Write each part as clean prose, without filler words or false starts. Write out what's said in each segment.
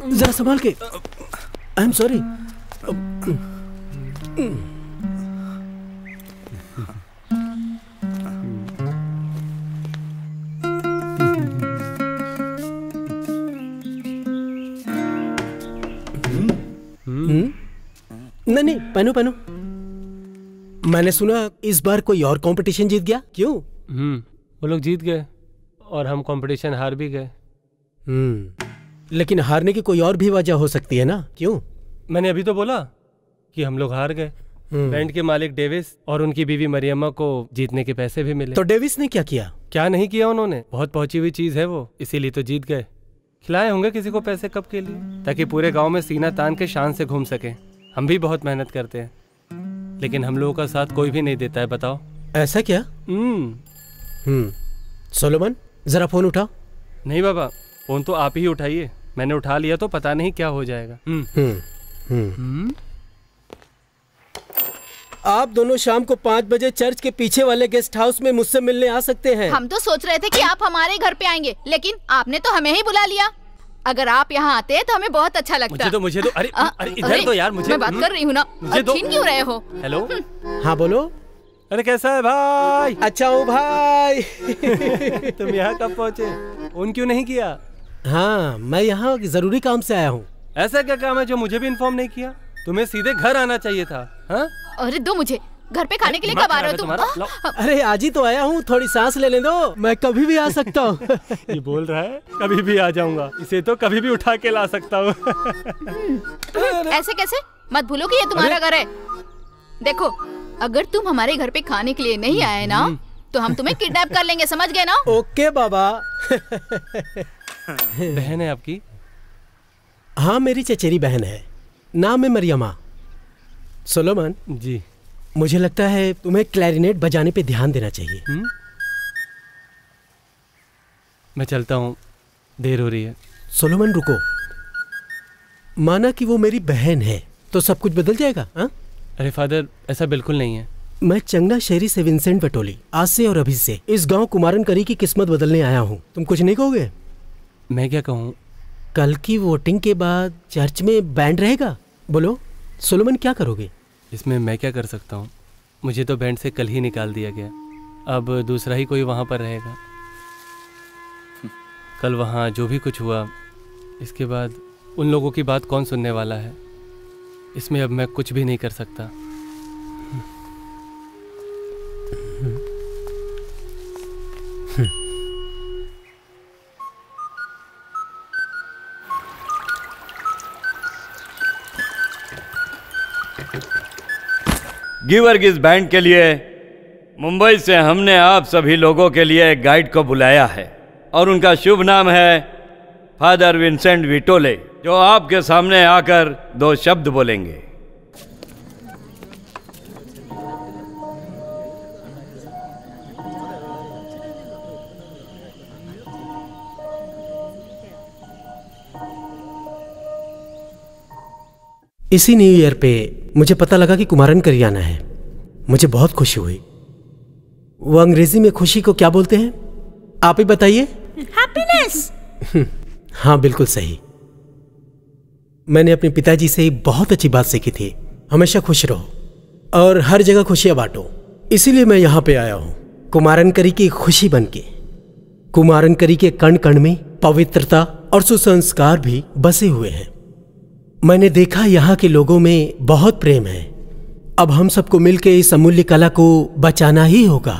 जरा संभाल के। I am sorry. नहीं पहनो पहनो। मैंने सुना इस बार कोई और कंपटीशन जीत गया। क्यों? वो लोग जीत गए और हम कंपटीशन हार भी गए। लेकिन हारने की कोई और भी वजह हो सकती है ना? क्यों? मैंने अभी तो बोला कि हम लोग हार गए। बैंड के मालिक डेविस और उनकी बीवी मरियमा को जीतने के पैसे भी मिले। तो डेविस ने क्या किया? क्या नहीं किया उन्होंने, बहुत पहुंची हुई चीज है वो, इसीलिए तो जीत गए। खिलाए होंगे किसी को पैसे कब के लिए, ताकि पूरे गाँव में सीना तान के शान से घूम सके। हम भी बहुत मेहनत करते हैं, लेकिन हम लोगों का साथ कोई भी नहीं देता है। बताओ ऐसा क्या? सोलोमन जरा फोन उठाओ। नहीं बाबा, फोन तो आप ही उठाइए, मैंने उठा लिया तो पता नहीं क्या हो जाएगा। आप दोनों शाम को 5 बजे चर्च के पीछे वाले गेस्ट हाउस में मुझसे मिलने आ सकते हैं। हम तो सोच रहे थे कि आप हमारे घर पे आएंगे, लेकिन आपने तो हमें ही बुला लिया। अगर आप यहाँ आते तो हमें बहुत अच्छा लगता। मुझे तो अरे इधर तो यार, मुझे मैं बात कर रही हूँ ना, मुझे छीन क्यों रहे हो? हेलो, हाँ बोलो। अरे कैसा है भाई? अच्छा हूँ भाई। तुम यहाँ कब पहुँचे? उन क्यों नहीं किया? हाँ मैं यहाँ जरूरी काम से आया हूँ। ऐसा क्या काम है जो मुझे भी इन्फॉर्म नहीं किया? तुम्हें सीधे घर आना चाहिए था। अरे दो मुझे घर पे खाने के लिए कब आ रहे हो तुम? अरे आज ही तो आया हूँ, थोड़ी सांस ले दो, मैं कभी भी आ सकता हूँ। ये बोल रहा है कभी भी आ जाऊंगा, इसे तो कभी भी उठा के ला सकता हूँ। ऐसे कैसे? मत भूलो कि ये तुम्हारा घर है। देखो अगर तुम हमारे घर पे खाने के लिए नहीं आए ना तो हम तुम्हें किडनैप कर लेंगे, समझ गए ना? ओके बाबा। बहन है आपकी? हाँ मेरी चचेरी बहन है, नाम है मरियमा। सोलोमन जी, मुझे लगता है तुम्हें क्लैरिनेट बजाने पे ध्यान देना चाहिए। मैं चलता हूँ, देर हो रही है। सोलोमन रुको, माना कि वो मेरी बहन है तो सब कुछ बदल जाएगा? अरे फादर ऐसा बिल्कुल नहीं है। मैं चंगना शहरी से विंसेंट वटोली, आज से और अभी से इस गांव कुमारन करी की किस्मत बदलने आया हूँ। तुम कुछ नहीं कहोगे? मैं क्या कहूँ? कल की वोटिंग के बाद चर्च में बैंड रहेगा। बोलो सोलोमन क्या करोगे? इसमें मैं क्या कर सकता हूँ, मुझे तो बैंड से कल ही निकाल दिया गया। अब दूसरा ही कोई वहाँ पर रहेगा। कल वहाँ जो भी कुछ हुआ, इसके बाद उन लोगों की बात कौन सुनने वाला है? इसमें अब मैं कुछ भी नहीं कर सकता। गीवर्गीज़ बैंड के लिए मुंबई से हमने आप सभी लोगों के लिए एक गाइड को बुलाया है और उनका शुभ नाम है फादर विंसेंट वाटोली, जो आपके सामने आकर 2 शब्द बोलेंगे। इसी न्यू ईयर पे मुझे पता लगा कि कुमारन करी आना है। मुझे बहुत खुशी हुई। वो अंग्रेजी में खुशी को क्या बोलते हैं, आप ही बताइए? हैप्पीनेस। हाँ बिल्कुल सही। मैंने अपने पिताजी से बहुत अच्छी बात सीखी थी, हमेशा खुश रहो और हर जगह खुशियाँ बांटो। इसीलिए मैं यहाँ पे आया हूँ, कुमारन करी की खुशी बनके। कुमारन करी के कण कण में पवित्रता और सुसंस्कार भी बसे हुए हैं। मैंने देखा यहाँ के लोगों में बहुत प्रेम है। अब हम सबको मिलकर इस अमूल्य कला को बचाना ही होगा।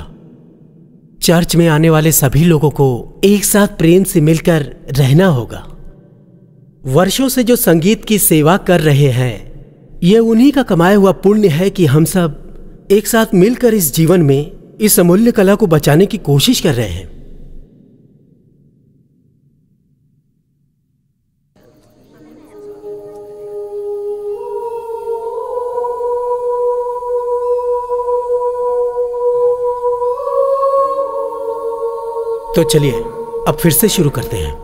चर्च में आने वाले सभी लोगों को एक साथ प्रेम से मिलकर रहना होगा। वर्षों से जो संगीत की सेवा कर रहे हैं, यह उन्हीं का कमाया हुआ पुण्य है कि हम सब एक साथ मिलकर इस जीवन में इस अमूल्य कला को बचाने की कोशिश कर रहे हैं। तो चलिए अब फिर से शुरू करते हैं।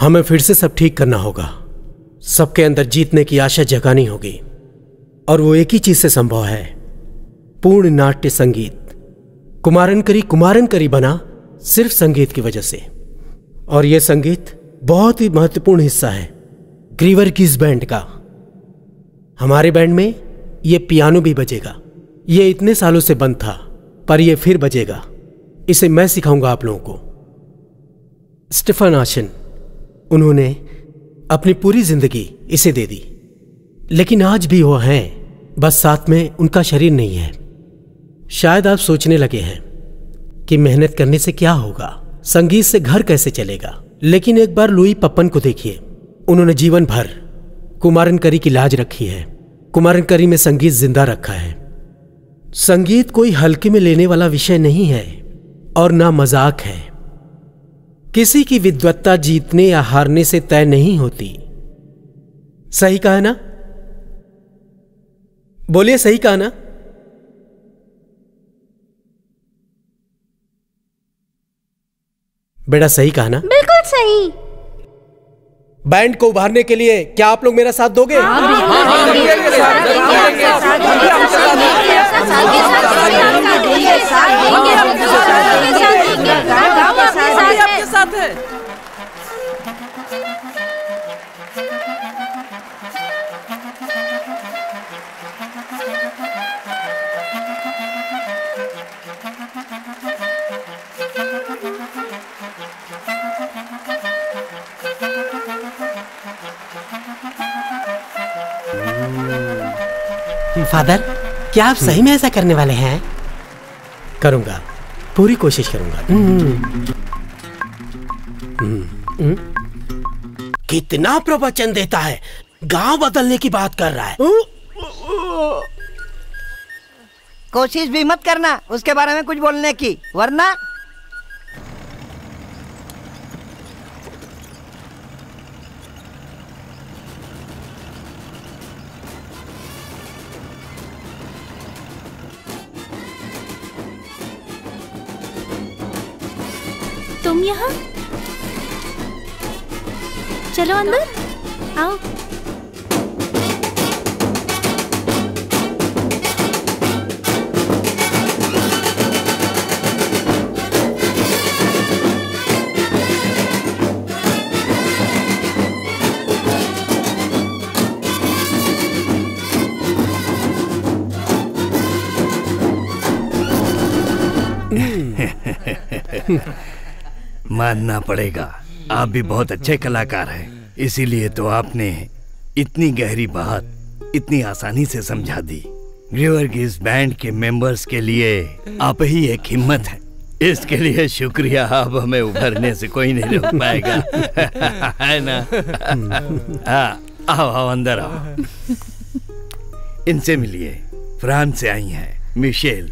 हमें फिर से सब ठीक करना होगा, सबके अंदर जीतने की आशा जगानी होगी, और वो एक ही चीज से संभव है, पूर्ण नाट्य संगीत। कुमारन करी बना सिर्फ संगीत की वजह से, और ये संगीत बहुत ही महत्वपूर्ण हिस्सा है गीवरघीस बैंड का। हमारे बैंड में ये पियानो भी बजेगा, ये इतने सालों से बंद था पर ये फिर बजेगा, इसे मैं सिखाऊंगा आप लोगों को। स्टीफन आशन, उन्होंने अपनी पूरी जिंदगी इसे दे दी, लेकिन आज भी वो हैं, बस साथ में उनका शरीर नहीं है। शायद आप सोचने लगे हैं कि मेहनत करने से क्या होगा, संगीत से घर कैसे चलेगा, लेकिन एक बार लुई पप्पन को देखिए, उन्होंने जीवन भर कुमारन करी की लाज रखी है, कुमारन करी में संगीत जिंदा रखा है। संगीत कोई हल्के में लेने वाला विषय नहीं है और ना मजाक है। किसी की विद्वत्ता जीतने या हारने से तय नहीं होती। सही कहा ना? बोलिए, सही कहा ना? बेटा सही कहा ना? बिल्कुल सही। बैंड को उभारने के लिए क्या आप लोग मेरा साथ दोगे? फादर, क्या आप सही में ऐसा करने वाले हैं? करूंगा, पूरी कोशिश करूंगा। कितना प्रवचन देता है, गांव बदलने की बात कर रहा है। कोशिश भी मत करना उसके बारे में कुछ बोलने की, वरना। तुम यहाँ, चलो अंदर आओ। मानना पड़ेगा, आप भी बहुत अच्छे कलाकार हैं, इसीलिए तो आपने इतनी गहरी बात इतनी आसानी से समझा दी। गीवरघीस बैंड के मेंबर्स के लिए आप ही एक हिम्मत है, इसके लिए शुक्रिया। आप हमें उभरने से कोई नहीं रोक पाएगा, है ना? आओ आओ अंदर आओ, इनसे मिलिए। फ्रांस से आई हैं मिशेल,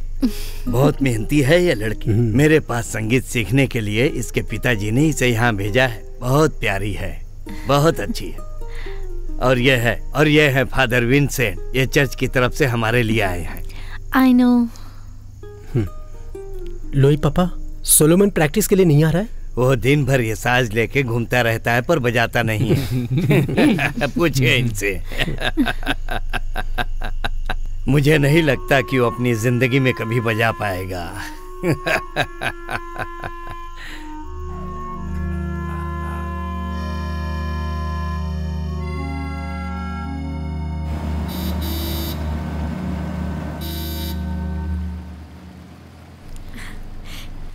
बहुत मेहनती है ये लड़की। मेरे पास संगीत सीखने के लिए इसके पिताजी ने इसे यहाँ भेजा है। बहुत प्यारी है, बहुत अच्छी है। और यह है फादर विंसेंट, ये चर्च की तरफ से हमारे लिए आए हैं। I know. लोई पापा, सोलोमन प्रैक्टिस के लिए नहीं आ रहा है? वो दिन भर ये साज लेके घूमता रहता है पर बजाता नहीं है। पूछिए इनसे। मुझे नहीं लगता कि वो अपनी जिंदगी में कभी बजा पाएगा।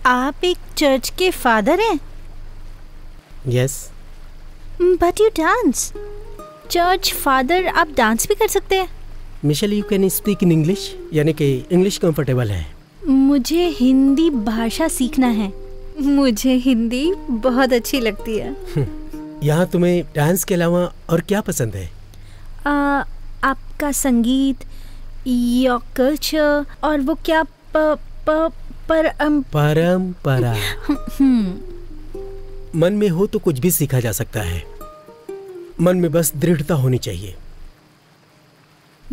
आप एक चर्च के फादर हैं? Yes. But you dance. Church father, आप डांस भी कर सकते हैं। Michelle, you can speak in English, यानी कि इंग्लिश कंफर्टेबल है? मुझे हिंदी भाषा सीखना है, मुझे हिंदी बहुत अच्छी लगती है। यहाँ तुम्हें डांस के अलावा और क्या पसंद है? आपका संगीत, योर कल्चर, और वो क्या परंपरा। मन में हो तो कुछ भी सीखा जा सकता है, मन में बस दृढ़ता होनी चाहिए।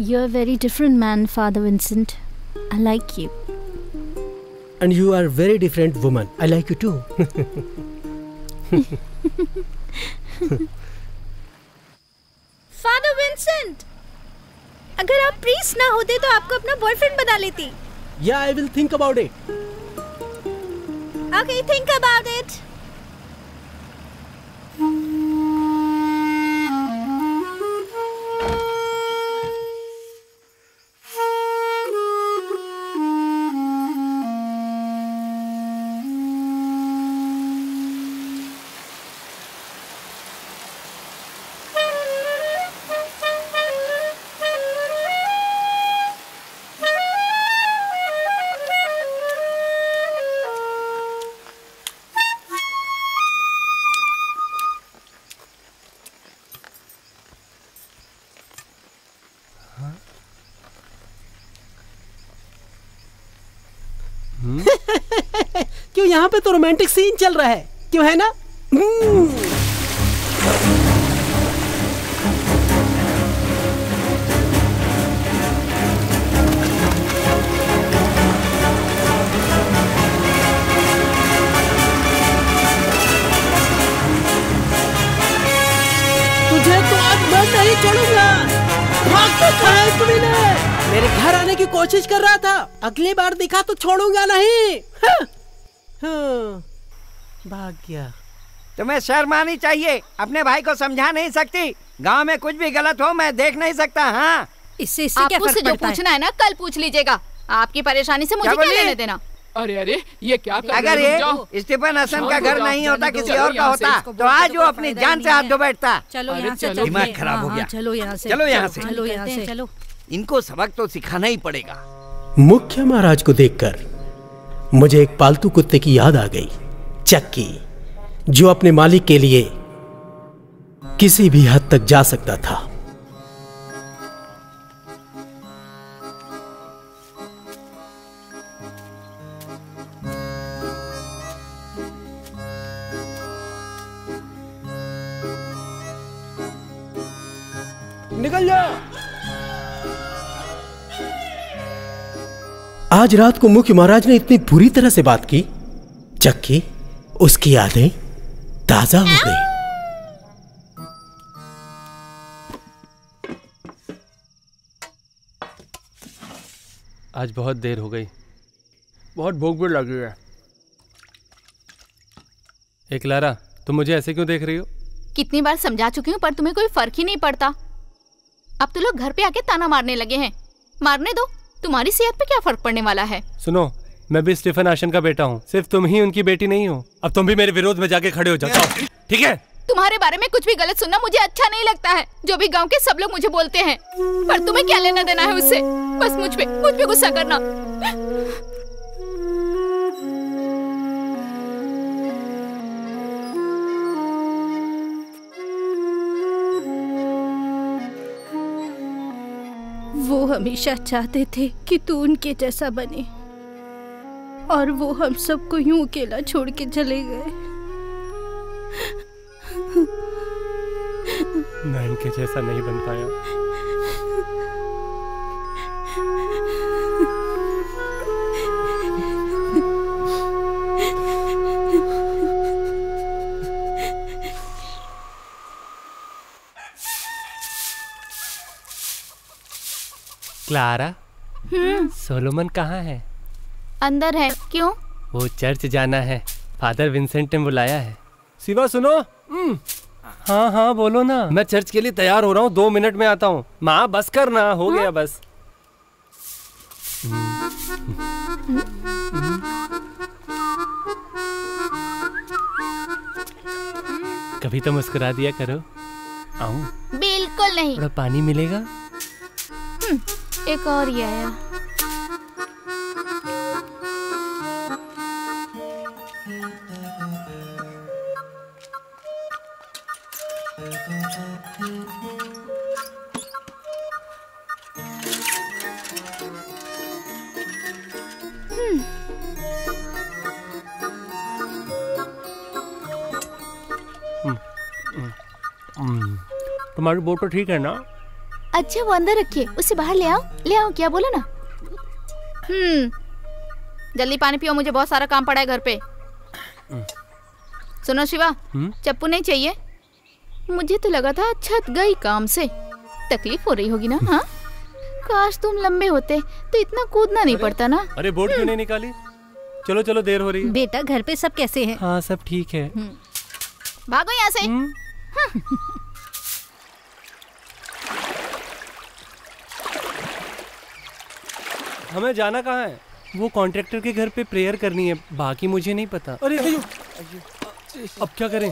You're a very different man, Father Vincent. I like you. And you are a very different woman. I like you too. Father Vincent, अगर आप प्रीस्ट ना होते तो आपको अपना बॉयफ्रेंड बना लेती। Yeah, I will think about it. Okay, think about it. क्यों यहाँ पे तो रोमांटिक सीन चल रहा है, क्यों है ना? तुझे तो आज मैं नहीं छोड़ूंगा। मेरे घर आने की कोशिश कर रहा था, अगली बार दिखा तो छोड़ूंगा नहीं। भाग गया। तुम्हें शर्म आनी चाहिए, अपने भाई को समझा नहीं सकती। गांव में कुछ भी गलत हो मैं देख नहीं सकता। हाँ, इससे क्या फर्क पड़ता है? आपको जो पूछना है ना कल पूछ लीजिएगा। आपकी परेशानी से मुझे क्या लेने देना। अरे अरे ये क्या कर अगर ये स्टीफन हसन का घर नहीं होता किसी और का होता तो आज वो अपनी जान से हाथ धो बैठता। चलो यहाँ से, दिमाग खराब हो गया। चलो यहाँ से, चलो यहाँ से, चलो यहाँ से, चलो। इनको सबक तो सिखाना ही पड़ेगा। मुखिया महाराज को देखकर मुझे एक पालतू कुत्ते की याद आ गई, चक्की, जो अपने मालिक के लिए किसी भी हद तक जा सकता था। निकल जा। आज रात को मुख्य महाराज ने इतनी बुरी तरह से बात की, चक्की, उसकी यादें ताजा हो गई। आज बहुत देर हो गई, बहुत भूख भी लगी है। ए क्लारा, तुम मुझे ऐसे क्यों देख रही हो? कितनी बार समझा चुकी हूँ पर तुम्हें कोई फर्क ही नहीं पड़ता। अब तो लोग घर पे आके ताना मारने लगे हैं। मारने दो, तुम्हारी सेहत पे क्या फर्क पड़ने वाला है? सुनो, मैं भी स्टीफन आशन का बेटा हूँ, सिर्फ तुम ही उनकी बेटी नहीं हो। अब तुम भी मेरे विरोध में जाके खड़े हो जाओ, ठीक है? तुम्हारे बारे में कुछ भी गलत सुनना मुझे अच्छा नहीं लगता है, जो भी गांव के सब लोग मुझे बोलते हैं। पर तुम्हें क्या लेना देना है उससे? बस मुझ पे गुस्सा करना। वो हमेशा चाहते थे कि तू उनके जैसा बने और वो हम सबको यूं अकेला छोड़ के चले गए। मैं इनके जैसा नहीं बन पाया। क्लारा, सोलोमन कहाँ है? अंदर है। क्यों? वो चर्च जाना है, फादर विंसेंट ने बुलाया है। शिवा सुनो। हाँ हाँ बोलो ना। मैं चर्च के लिए तैयार हो रहा हूँ, 2 मिनट में आता हूँ। माँ बस कर ना, हो गया बस। कभी तो मुस्कुरा दिया करो। आऊँ? बिल्कुल नहीं। थोड़ा पानी मिलेगा? एक और ये आया। तुम्हारी बोट तो ठीक है ना? अच्छा वो अंदर रखिए, उसे बाहर ले आओ। क्या बोला ना? जल्दी पानी पियो, मुझे बहुत सारा काम पड़ा है घर पे। सुनो शिवा, चप्पू नहीं चाहिए, मुझे तो लगा था छत गई काम से, तकलीफ हो रही होगी ना? हाँ, काश तुम लंबे होते तो इतना कूदना नहीं पड़ता ना। अरे बोर्ड क्यों नहीं निकाली? चलो चलो देर हो रही है। बेटा घर पे सब कैसे हैं? हाँ सब ठीक है। भागो यहाँ से। हमें जाना कहाँ है? वो कॉन्ट्रैक्टर के घर पे प्रेयर करनी है, बाकी मुझे नहीं पता। अरे अब क्या करें?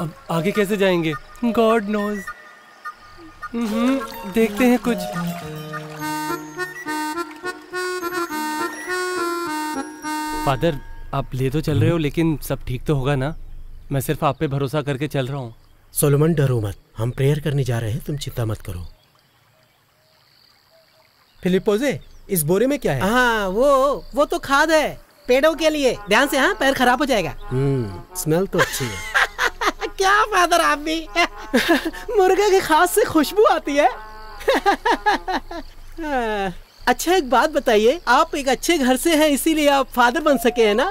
अब आगे कैसे जाएंगे? God knows. देखते हैं कुछ। फादर आप ले तो चल रहे हो, लेकिन सब ठीक तो होगा ना? मैं सिर्फ आप पे भरोसा करके चल रहा हूँ। सोलोमन डरो मत, हम प्रेयर करने जा रहे हैं, तुम चिंता मत करो। फिलिपोजे इस बोरे में क्या है? हाँ वो तो खाद है पेड़ों के लिए। ध्यान से, हाँ पैर खराब हो जाएगा। स्मेल तो अच्छी है। क्या फादर आप भी मुर्गे के खाद से खुशबू आती है। अच्छा एक बात बताइए, आप एक अच्छे घर से हैं इसीलिए आप फादर बन सके हैं ना?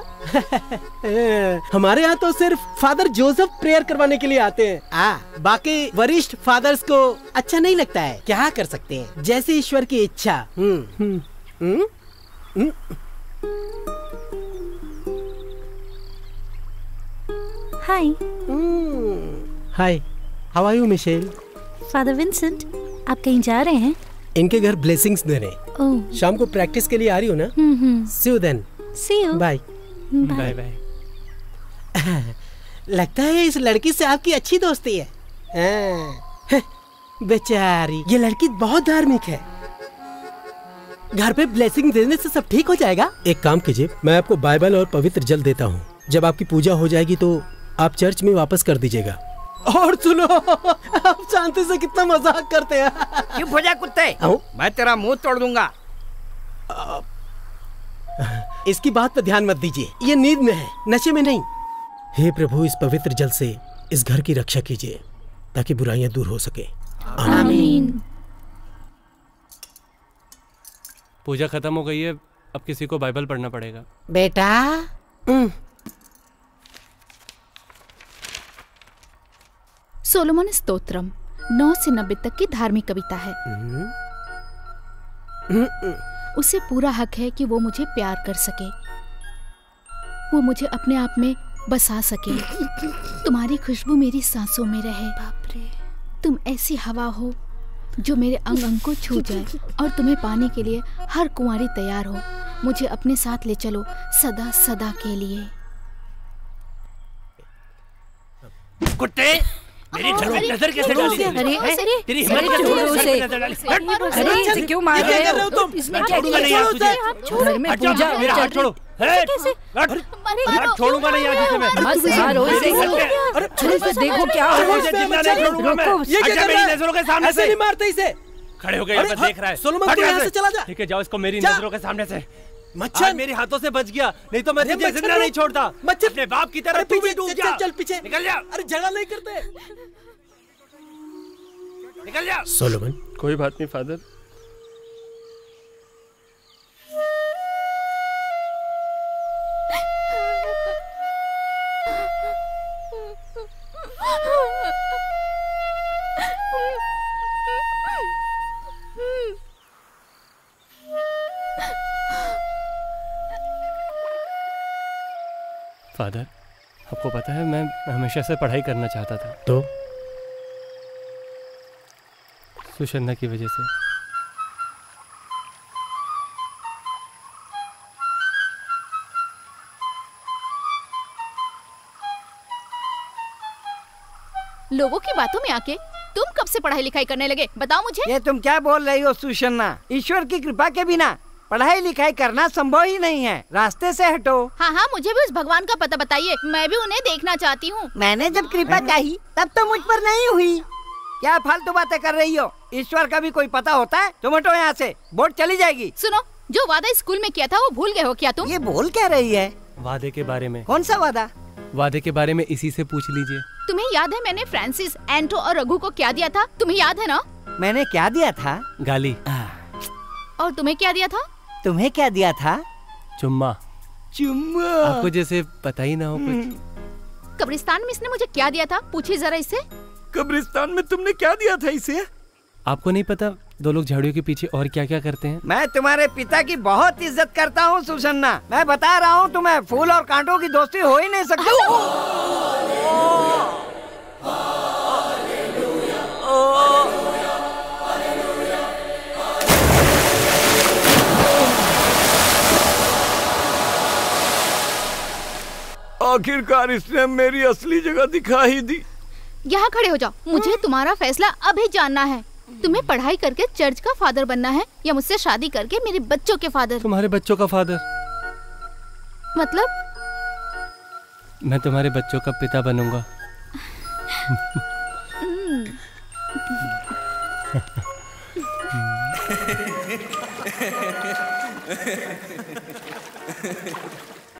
हमारे यहाँ तो सिर्फ फादर जोसेफ प्रेयर करवाने के लिए आते हैं। बाकी वरिष्ठ फादर्स को अच्छा नहीं लगता है। क्या कर सकते हैं, जैसे ईश्वर की इच्छा। Hi hi, how are you Michelle? Father Vincent आप कहीं जा रहे हैं? इनके घर ब्लेसिंग्स देने। शाम को प्रैक्टिस के लिए आ रही हो ना? See you then. See you. Bye bye bye. लगता है इस लड़की से आपकी अच्छी दोस्ती है। बेचारी ये लड़की बहुत धार्मिक है। घर पे ब्लेसिंग देने से सब ठीक हो जाएगा। एक काम कीजिए, मैं आपको बाइबल और पवित्र जल देता हूँ, जब आपकी पूजा हो जाएगी तो आप चर्च में वापस कर दीजिएगा। और सुनो, आप शांति से कितना मजाक करते हैं। क्यों भजा कुत्ते, मैं तेरा मुंह तोड़ दूंगा। इसकी बात पर ध्यान मत दीजिए, ये नींद में है, नशे में नहीं। हे प्रभु इस पवित्र जल से इस घर की रक्षा कीजिए ताकि बुराइयां दूर हो सके। आमीन। पूजा खत्म हो गई है, अब किसी को बाइबल पढ़ना पड़ेगा। बेटा सोलोमन स्तोत्रम 9 से 90 तक की धार्मिक कविता है। उसे पूरा हक है कि वो मुझे प्यार कर सके, वो मुझे अपने आप में बसा सके। तुम्हारी खुशबू मेरी सांसों में रहे। बाप रे। तुम ऐसी हवा हो जो मेरे अंग अंग को छू जाए और तुम्हें पाने के लिए हर कुंवारी तैयार हो। मुझे अपने साथ ले चलो सदा सदा के लिए। कुत्ते मेरी नजर कैसे डाली? अरे तेरी हिम्मत कैसे? क्यों मार रहे हो तुम? इसमें क्या घर में पूजा? मेरा हाथ छोड़ो। छोड़ूंगा नहीं आज तुझे मैं। अरे छोड़ो इसे, देखो क्या हो रहा है। ये क्या कर रहा है? नजरों के सामने से नहीं मारते इसे। खड़े हो गए, यहाँ पर देख रहा है। सोलोमन यहाँ से चला जा। ठीक है जाओ, इसको मेरी नजरों के सामने से। मच्छर मेरे हाथों से बच गया, नहीं तो मैं तुझे जिंदा नहीं छोड़ता। मच्छर अपने बाप की तरह तू भी डूब जा। चल पीछे निकल जा। अरे झगड़ा नहीं करते, निकल जा। सोलोमन कोई बात नहीं फादर। फादर आपको पता है मैं हमेशा से पढ़ाई करना चाहता था, तो सुसन्ना की वजह से। लोगों की बातों में आके तुम कब से पढ़ाई लिखाई करने लगे, बताओ मुझे। ये तुम क्या बोल रही हो सुसन्ना? ईश्वर की कृपा के बिना पढ़ाई लिखाई करना संभव ही नहीं है, रास्ते से हटो। हाँ हाँ मुझे भी उस भगवान का पता बताइए, मैं भी उन्हें देखना चाहती हूँ। मैंने जब कृपा चाही तब तो मुझ पर नहीं हुई। क्या फालतू बातें कर रही हो, ईश्वर का भी कोई पता होता है? तुम हटो यहाँ से, बोर्ड चली जाएगी। सुनो, जो वादा स्कूल में किया था वो भूल गए हो क्या तुम? ये भूल क्या रही है? वादे के बारे में? कौन सा वादा? वादे के बारे में इसी से पूछ लीजिए। तुम्हें याद है मैंने फ्रांसिस, एंटो और रघु को क्या दिया था? तुम्हें याद है ना? मैंने क्या दिया था? गाली। और तुम्हें क्या दिया था? तुम्हें क्या दिया था? चुम्मा। चुम्मा आपको जैसे पता ही ना हो कुछ। कब्रिस्तान में इसने मुझे क्या दिया था? पूछिए जरा इसे। कब्रिस्तान में तुमने क्या दिया था इसे? आपको नहीं पता दो लोग झाड़ियों के पीछे और क्या क्या करते हैं? मैं तुम्हारे पिता की बहुत इज्जत करता हूँ सुसन्ना, मैं बता रहा हूँ तुम्हें, फूल और कांटों की दोस्ती हो ही नहीं सकती। आखिरकार इसने मेरी असली जगह दिखा ही दी। यहाँ खड़े हो जाओ, मुझे तुम्हारा फैसला अभी जानना है। तुम्हें पढ़ाई करके चर्च का फादर बनना है या मुझसे शादी करके मेरे बच्चों के फादर? तुम्हारे बच्चों का फादर मतलब? मैं तुम्हारे बच्चों का पिता बनूंगा।